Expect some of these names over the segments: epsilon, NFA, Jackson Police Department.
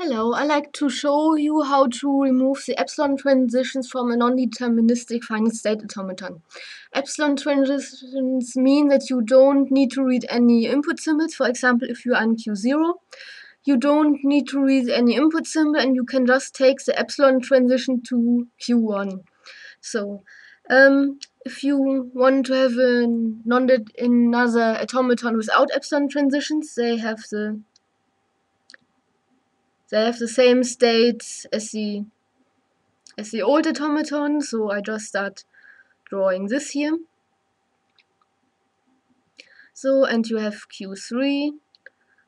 Hello, I'd like to show you how to remove the epsilon transitions from a non-deterministic finite state automaton. Epsilon transitions mean that you don't need to read any input symbols. For example, if you are in Q0, you don't need to read any input symbol and you can just take the epsilon transition to Q1. So, if you want to have another automaton without epsilon transitions, they have the same states as the old automaton, so I just start drawing this here. So, and you have Q3,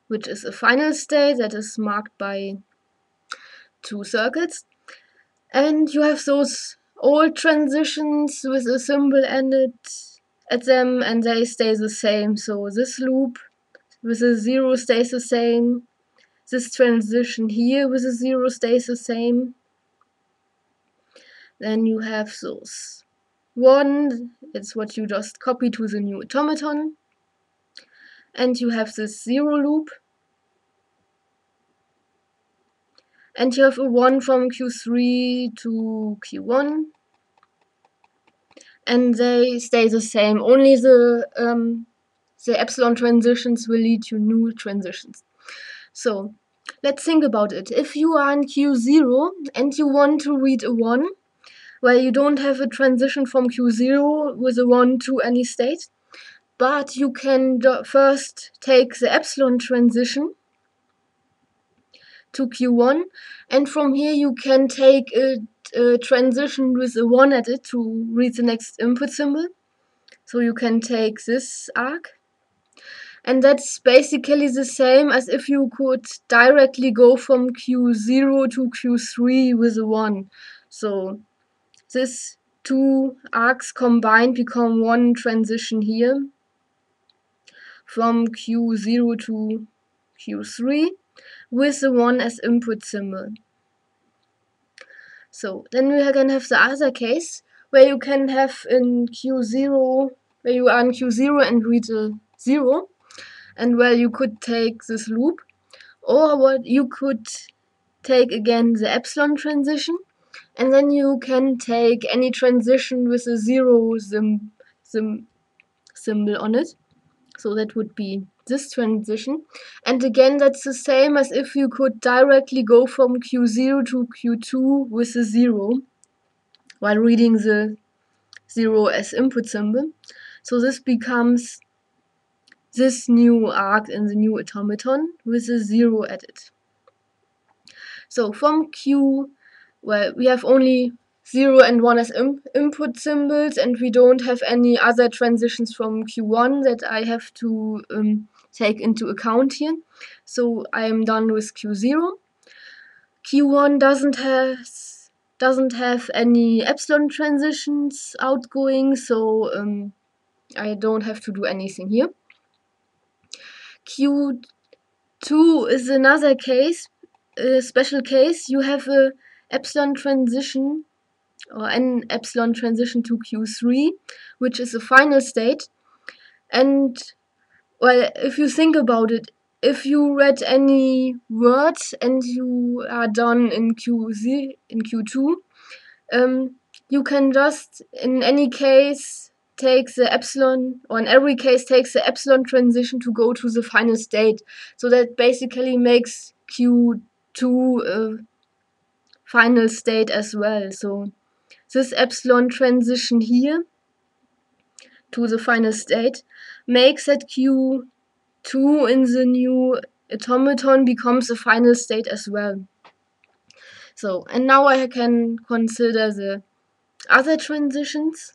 which is a final state that is marked by two circles. And you have those old transitions with a symbol ended at them, and they stay the same. So this loop with a 0 stays the same. This transition here with a 0 stays the same. Then you have those 1, it's what you just copy to the new automaton. And you have this 0 loop. And you have a 1 from Q3 to Q1. And they stay the same, only the epsilon transitions will lead to new transitions. So, let's think about it. If you are in Q0 and you want to read a 1, well, you don't have a transition from Q0 with a 1 to any state, but you can first take the epsilon transition to Q1, and from here you can take a transition with a 1 at it to read the next input symbol. So you can take this arc. And that's basically the same as if you could directly go from Q0 to Q3 with a 1. So these two arcs combined become one transition here from Q0 to Q3 with the 1 as input symbol. So then we can have the other case where you can have in Q0, where you are in Q0 and read a 0. And well, you could take this loop, or what you could take again the epsilon transition, and then you can take any transition with a 0 symbol on it. So that would be this transition. And again, that's the same as if you could directly go from Q0 to Q2 with a 0 while reading the 0 as input symbol. So this becomes this new arc in the new automaton with a 0 at it. So from Q, well, we have only 0 and 1 as input symbols, and we don't have any other transitions from Q1 that I have to take into account here. So I am done with Q0. Q1 doesn't have any epsilon transitions outgoing, so I don't have to do anything here. Q2 is another case, a special case. You have a epsilon transition or an epsilon transition to Q3, which is a final state. And well, if you think about it, if you read any words and you are done in Q2, you can just in any case take the epsilon, or in every case takes the epsilon transition to go to the final state. So that basically makes Q2 a final state as well. So this epsilon transition here to the final state makes that Q2 in the new automaton becomes a final state as well. So, and now I can consider the other transitions.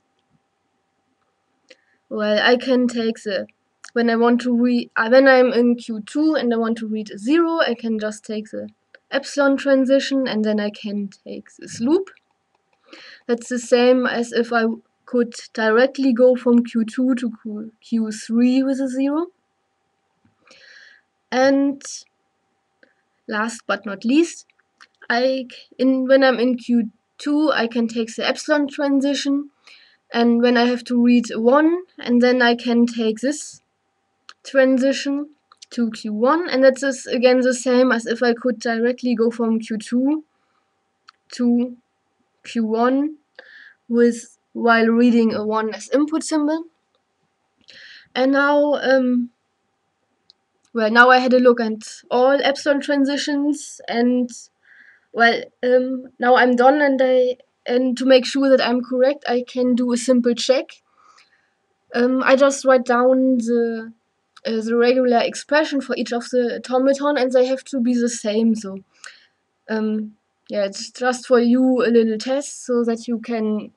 Well, I can take the, when I'm in Q2 and I want to read a 0, I can just take the epsilon transition and then I can take this loop. That's the same as if I could directly go from Q2 to Q3 with a 0. And last but not least, when I'm in Q2, I can take the epsilon transition. And when I have to read a 1, and then I can take this transition to Q1, and that is again the same as if I could directly go from Q2 to Q1 while reading a 1 as input symbol. And now, well, now I had a look at all epsilon transitions, and well, now I'm done, and to make sure that I'm correct, I can do a simple check. I just write down the regular expression for each of the automaton, and they have to be the same. So, yeah, it's just for you a little test so that you can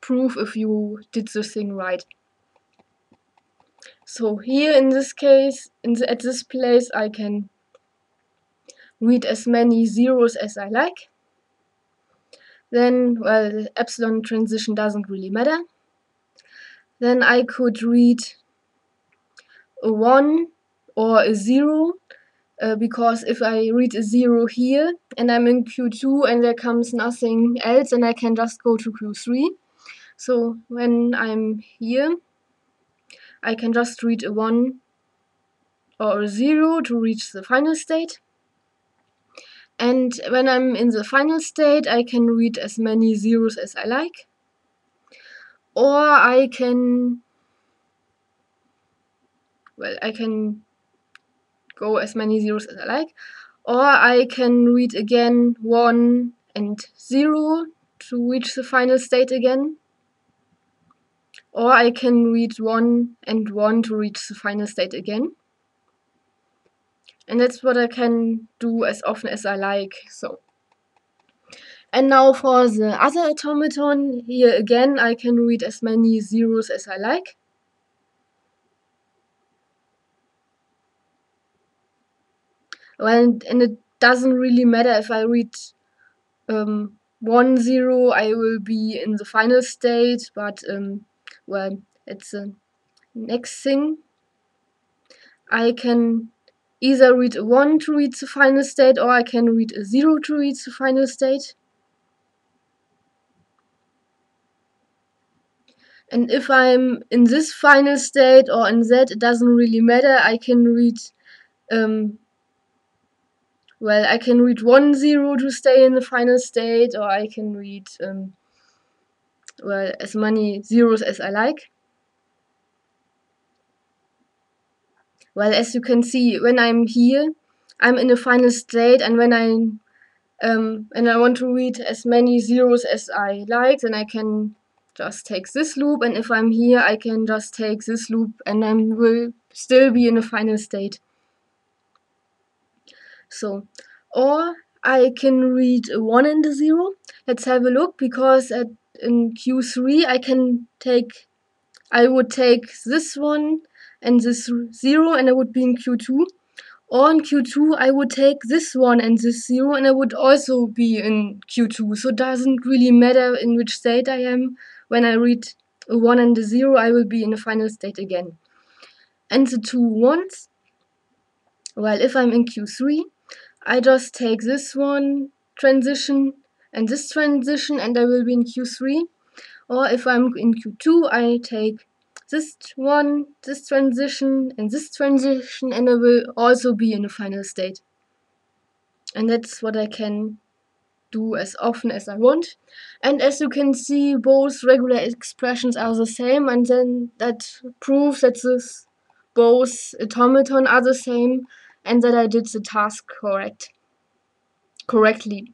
prove if you did the thing right. So here in this case, at this place, I can read as many zeros as I like. Then, well, the epsilon transition doesn't really matter. Then I could read a 1 or a 0, because if I read a 0 here and I'm in Q2 and there comes nothing else, and I can just go to Q3. So when I'm here, I can just read a 1 or a 0 to reach the final state. And when I'm in the final state, I can read as many zeros as I like. Or I can, well, I can go as many zeros as I like. Or I can read again 1 and 0 to reach the final state again. Or I can read 1 and 1 to reach the final state again. And that's what I can do as often as I like. So, and now for the other automaton, here again I can read as many zeros as I like. Well, and it doesn't really matter if I read 1 0, I will be in the final state, but well, it's the next thing. I can either read a 1 to reach the final state, or I can read a 0 to reach the final state. And if I'm in this final state or in that, it doesn't really matter. I can read, well, I can read 1 0 to stay in the final state, or I can read, well, as many zeros as I like. Well, as you can see, when I'm here, I'm in a final state, and when I want to read as many zeros as I like, then I can just take this loop, and if I'm here, I can just take this loop, and I will still be in a final state. So, or I can read a 1 and a 0. Let's have a look, because in Q3 I would take this one and this 0, and I would be in Q2. Or in Q2 I would take this 1 and this 0, and I would also be in Q2. So it doesn't really matter in which state I am. When I read a 1 and a 0, I will be in a final state again. And the two 1s, well, if I'm in Q3, I just take this one transition and this transition, and I will be in Q3. Or if I'm in Q2, I take this one, this transition, and I will also be in a final state. And that's what I can do as often as I want. And as you can see, both regular expressions are the same, and then that proves that both automatons are the same, and that I did the task correctly.